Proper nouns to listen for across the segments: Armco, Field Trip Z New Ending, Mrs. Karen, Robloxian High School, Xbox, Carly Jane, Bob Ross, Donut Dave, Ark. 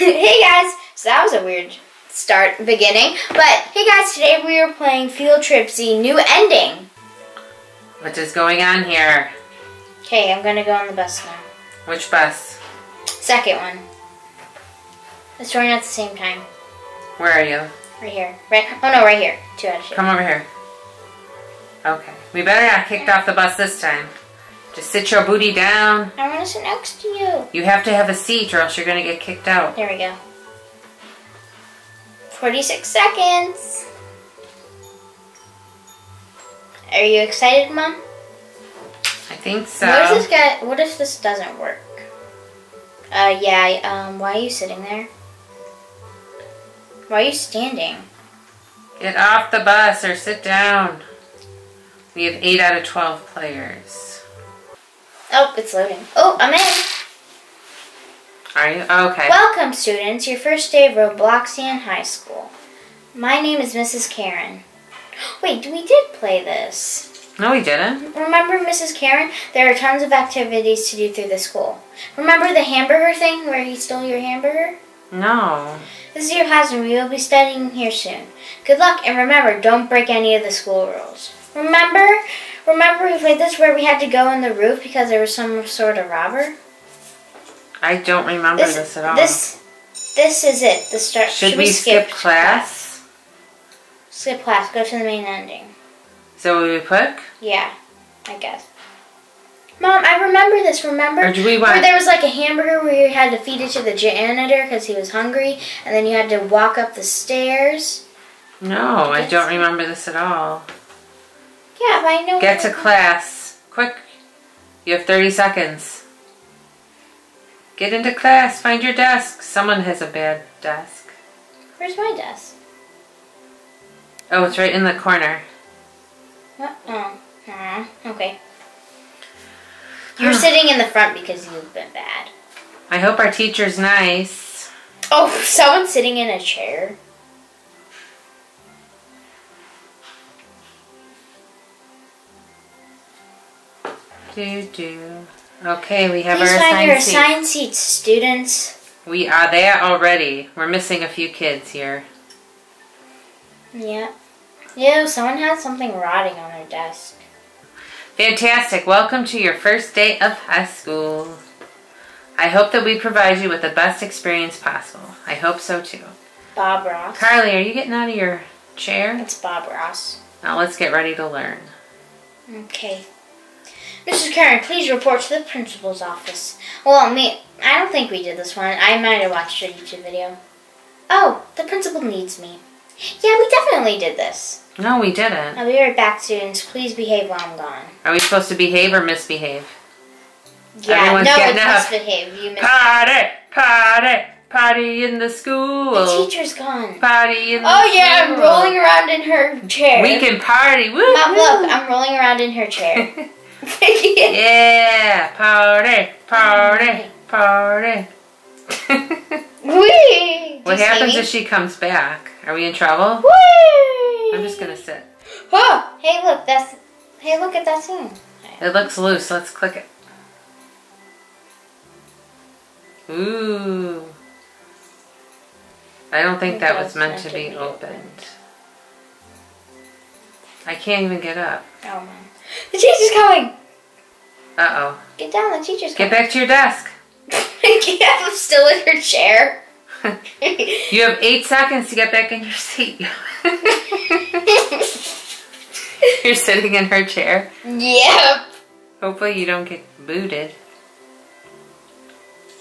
Hey guys, so that was a weird beginning, but hey guys, today we are playing Field Trip Z New Ending. What is going on here? Okay, I'm gonna go on the bus now. Which bus? Second one. It's going at the same time. Where are you? Right here. Right? Oh no, right here. Two out of two. Come over here. Okay. We better not kicked off the bus this time. Just sit your booty down. I want to sit next to you. You have to have a seat or else you're going to get kicked out. There we go. 46 seconds. Are you excited, Mom? I think so. What if this guy, what if this doesn't work? Why are you sitting there? Why are you standing? Get off the bus or sit down. We have 8 out of 12 players. Oh, it's loading. Oh, I'm in. Are you? Okay. Welcome, students. Your first day of Robloxian High School. My name is Mrs. Karen. Wait, we did play this. No, we didn't. Remember, Mrs. Karen? There are tons of activities to do through the school. Remember the hamburger thing where he stole your hamburger? No. This is your classroom. We will be studying here soon. Good luck, and remember, don't break any of the school rules. Remember we played this where we had to go on the roof because there was some sort of robber? I don't remember this at all. This is it. The start. Should we skip class? Skip class. Go to the main ending. So we put? Yeah, I guess. Mom, I remember this. Remember? Or do we want... Where there was like a hamburger where you had to feed it to the janitor because he was hungry, and then you had to walk up the stairs. No, I don't remember this at all. Yeah, but I know. Get to class. Quick. You have 30 seconds. Get into class. Find your desk. Someone has a bad desk. Where's my desk? Oh, it's right in the corner. What? Oh. Okay. You're sitting in the front because you've been bad. I hope our teacher's nice. Oh, someone's sitting in a chair. Okay, we have our assigned seats. Please find your assigned seats, students. We are there already. We're missing a few kids here. Yeah. Ew, someone has something rotting on their desk. Fantastic. Welcome to your first day of high school. I hope that we provide you with the best experience possible. I hope so, too. Bob Ross. Carly, are you getting out of your chair? It's Bob Ross. Now let's get ready to learn. Okay. Mrs. Karen, please report to the principal's office. Well, I don't think we did this one. I might have watched a YouTube video. Oh, the principal needs me. Yeah, we definitely did this. No, we didn't. I'll be right back, students. Please behave while I'm gone. Are we supposed to behave or misbehave? Yeah, everyone's misbehave. You misbehave. Party! Party! Party in the school. The teacher's gone. Party in the school. Oh yeah, I'm rolling around in her chair. We can party. Woo! Mom, look, I'm rolling around in her chair. Yeah, party, party, party. Whee! What happens if she comes back? Are we in trouble? Whee! I'm just gonna sit. Oh, hey, look, hey, look at that thing. It looks loose. Let's click it. Ooh. I don't think that was meant to be opened. I can't even get up. Oh man. The teacher's coming! Uh-oh. Get down, the teacher's coming. Get back to your desk. Yeah, I'm still in her chair. You have 8 seconds to get back in your seat. You're sitting in her chair? Yep. Hopefully you don't get booted.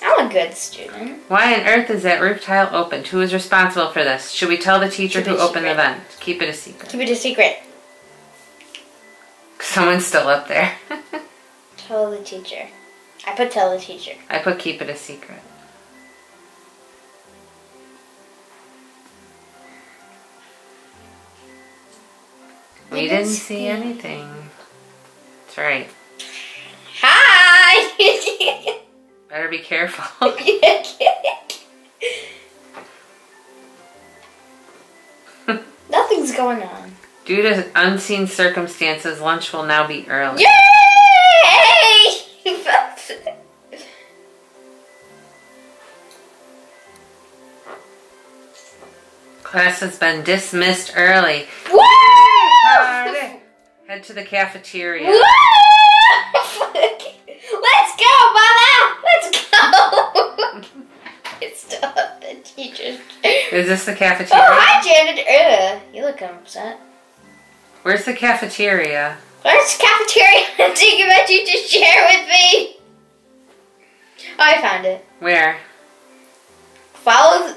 I'm a good student. Why on earth is that roof tile opened? Who is responsible for this? Should we tell the teacher who opened the vent? Keep it a secret. Keep it a secret. Someone's still up there. Tell the teacher. I put tell the teacher. I put keep it a secret. We didn't see anything. That's right. Hi! Better be careful. Nothing's going on. Due to unseen circumstances, lunch will now be early. Yay! You felt it. Class has been dismissed early. Woo! Party. Head to the cafeteria. Woo! Let's go, Mama! Let's go! It's tough, the teacher. Is this the cafeteria? Oh, hi, Janet. You look upset. Where's the cafeteria? Where's the cafeteria? I'm thinking about you to share with me. Oh, I found it. Where? Follow.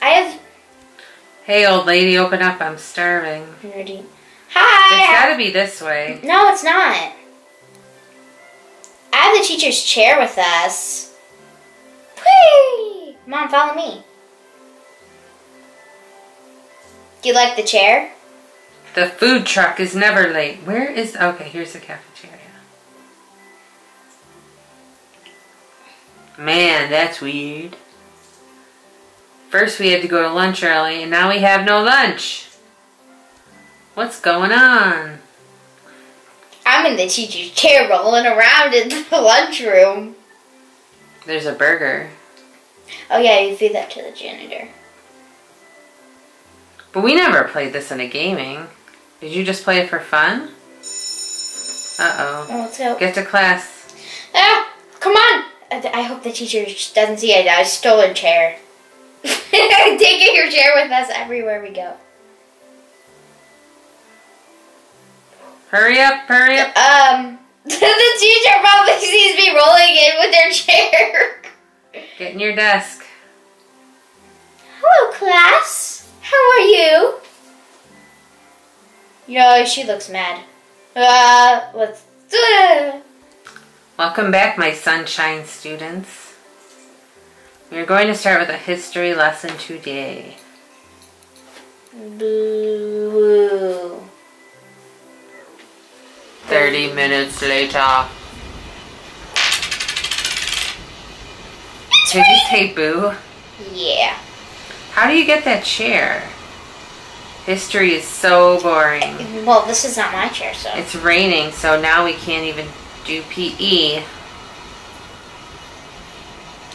I have. Hey, old lady, open up. I'm starving. Nerdy. Hi. It's gotta be this way. No, it's not. I have the teacher's chair with us. Whee! Mom, follow me. Do you like the chair? The food truck is never late. Where is... Okay, here's the cafeteria. Man, that's weird. First we had to go to lunch early, and now we have no lunch. What's going on? I'm in the teacher's chair rolling around in the lunchroom. There's a burger. Oh yeah, you feed that to the janitor. But we never played this in a gaming. Did you just play it for fun? Uh-oh. Oh, let's go. Get to class. Ah! Come on! I hope the teacher doesn't see it. I stole her chair. Taking your chair with us everywhere we go. Hurry up, hurry up. The teacher probably sees me rolling in with their chair. Get in your desk. Hello, class. How are you? Yo, she looks mad. Let's do it. Welcome back, my sunshine students. We're going to start with a history lesson today. Boo. 30 minutes later. Did you say boo? Yeah. How do you get that chair? History is so boring. Well, this is not my chair, so. It's raining, so now we can't even do PE.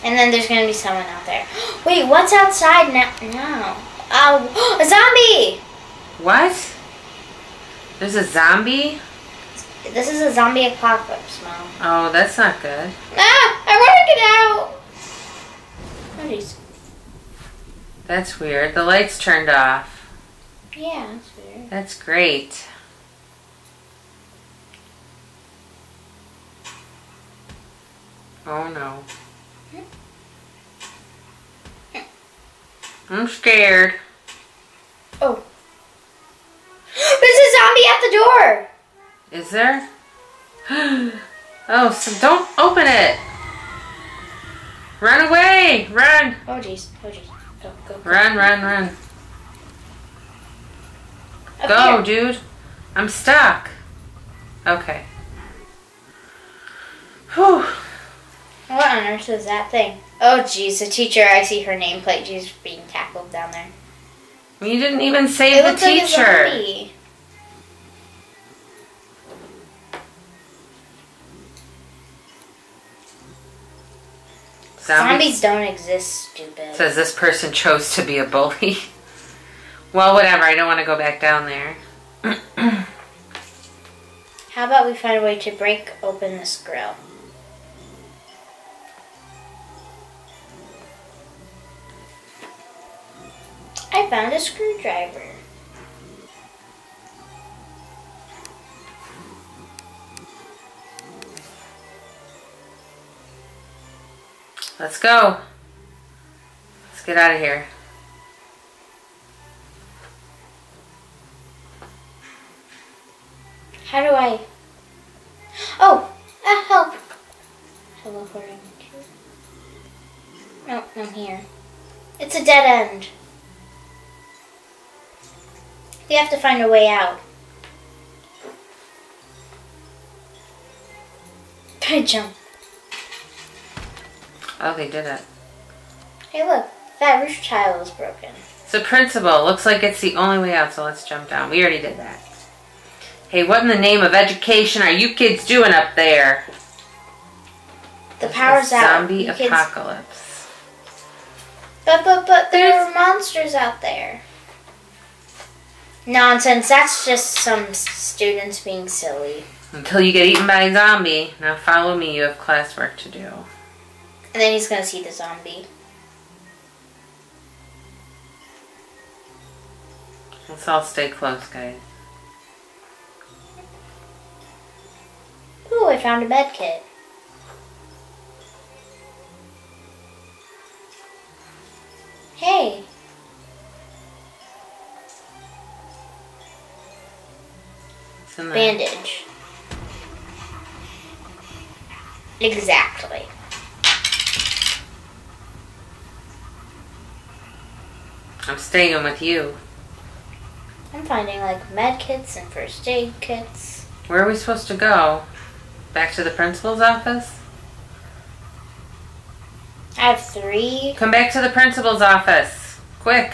And then there's going to be someone out there. Wait, what's outside now? No. Oh, a zombie! What? There's a zombie? This is a zombie apocalypse, Mom. Oh, that's not good. Ah! I want to get out! Oh, jeez. That's weird. The light's turned off. Yeah, that's weird. That's great. Oh, no. I'm scared. Oh. There's a zombie at the door! Is there? Oh, so don't open it! Run away! Run! Oh, jeez. Oh, jeez. Go, go, go. Run, run, run. Go, dude. I'm stuck. Okay. Whew. What on earth is that thing? Oh, jeez. The teacher, I see her nameplate. She's being tackled down there. You didn't even save the teacher. Like a zombie. Zombies don't exist, stupid. Says this person chose to be a bully. Well, whatever. I don't want to go back down there. How about we find a way to break open this grill? I found a screwdriver. Let's go. Let's get out of here. How do I... Oh! Help! Hello, Gordon. No, I'm here. It's a dead end. We have to find a way out. I jump. Oh, they did it. Hey, look. That roof tile is broken. It's a principle. Looks like it's the only way out, so let's jump down. We already did that. Hey, what in the name of education are you kids doing up there? The power's out. Zombie apocalypse. But there are monsters out there. nonsense. That's just some students being silly. Until you get eaten by a zombie. Now follow me, you have classwork to do. And then he's going to see the zombie. Let's all stay close, guys. Ooh, I found a bed kit. Hey. It's in there. Bandage. Exactly. I'm staying with you. I'm finding like med kits and first aid kits. Where are we supposed to go? Back to the principal's office? I have 3. Come back to the principal's office. Quick.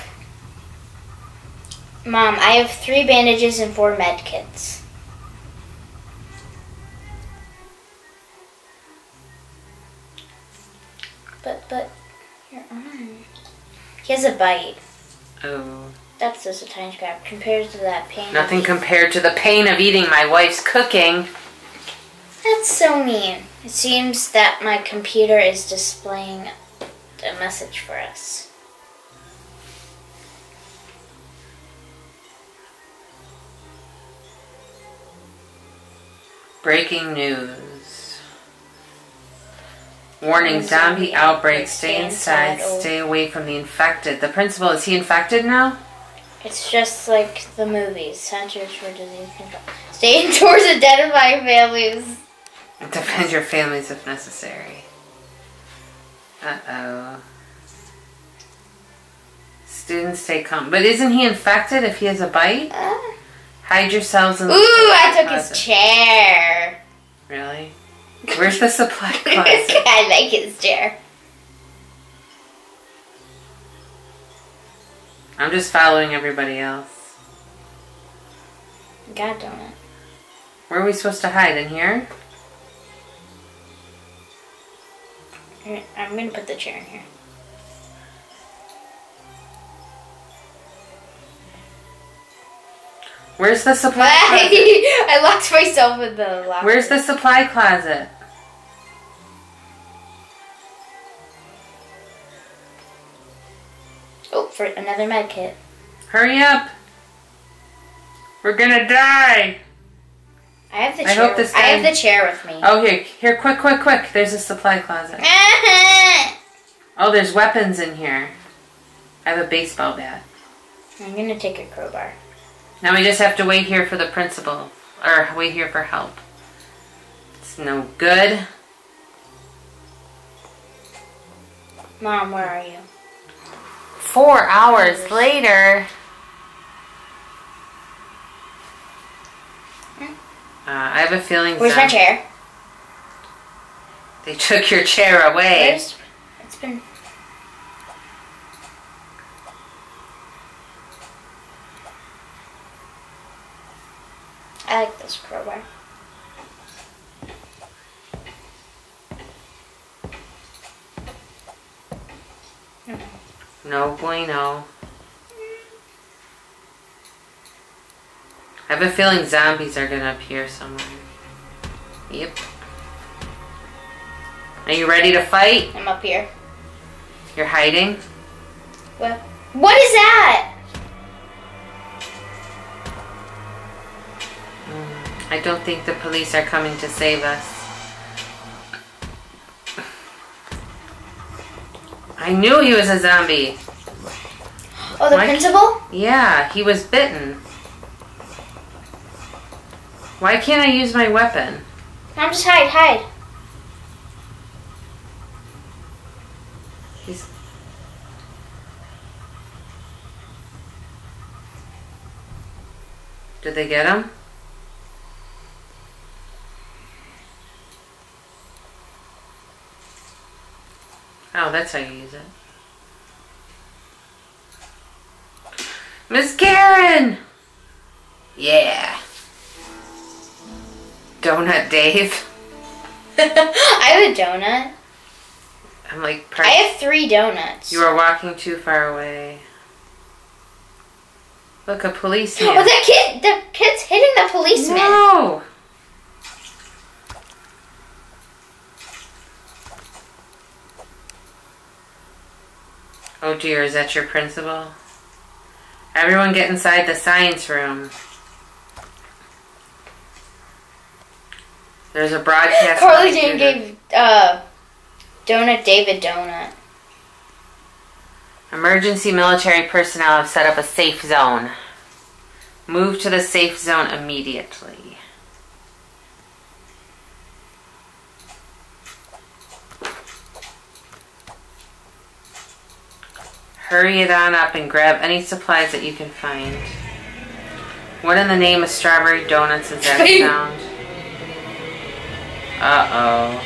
Mom, I have 3 bandages and 4 med kits. But, you're on. He has a bite. Oh. That's just a tiny scrap compared to that pain. Nothing compared to the pain of eating my wife's cooking. That's so mean. It seems that my computer is displaying a message for us. Breaking news. Warning, zombie outbreak. Stay inside. Stay away from the infected. The principal, is he infected now? It's just like the movies. Centers for Disease Control. Stay indoors, identify families. Defend your families if necessary. Uh-oh. Students stay calm. But isn't he infected if he has a bite? Hide yourselves in the... Ooh, I took his chair. Really? Where's the supply closet? I like his chair. I'm just following everybody else. God damn it. Where are we supposed to hide? In here? I'm going to put the chair in here. Where's the supply closet? I locked myself in the locker. Where's the supply closet? Oh, for another med kit. Hurry up! We're gonna die! I have the chair. I have the chair with me. Oh, here, quick! There's a supply closet. Oh, there's weapons in here. I have a baseball bat. I'm gonna take a crowbar. Now we just have to wait here for the principal, or wait here for help. It's no good. Mom, where are you? 4 hours later. I have a feeling. Where's my chair? They took your chair away. It's been. I like this crowbar. No bueno. I have a feeling zombies are gonna appear somewhere. Yep. Are you ready to fight? I'm up here. You're hiding? What? What is that? I don't think the police are coming to save us. I knew he was a zombie. Oh, the principal? Yeah, he was bitten. Why can't I use my weapon? Mom, just hide. He's... Did they get him? Oh, that's how you use it. Miss Karen! Yeah. Donut Dave. I have a donut. I'm like... I have 3 donuts. You are walking too far away. Look, a policeman. Oh, the kid's hitting the policeman. No. Oh dear, is that your principal? Everyone get inside the science room. There's a broadcast. Carly Jane gave Donut Dave a donut. Emergency military personnel have set up a safe zone. Move to the safe zone immediately. Hurry it on up and grab any supplies that you can find. What in the name of strawberry donuts is that sound? Uh-oh.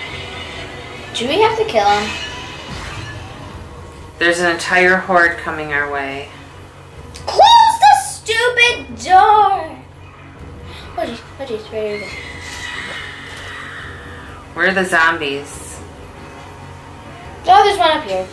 Do we have to kill him? There's an entire horde coming our way. Close the stupid door! What is, where are the zombies? Oh, there's one up here.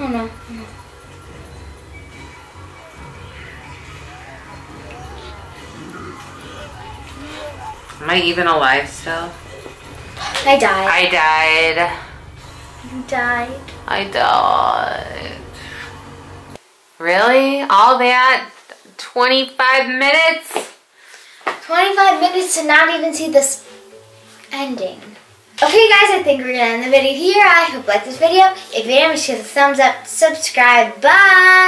Oh no, no. Am I even alive still? I died. I died. You died. I died. Really? All that? 25 minutes? 25 minutes to not even see this ending. Okay guys, I think we're going to end the video here. I hope you liked this video. If you didn't, just give it a thumbs up, subscribe, bye!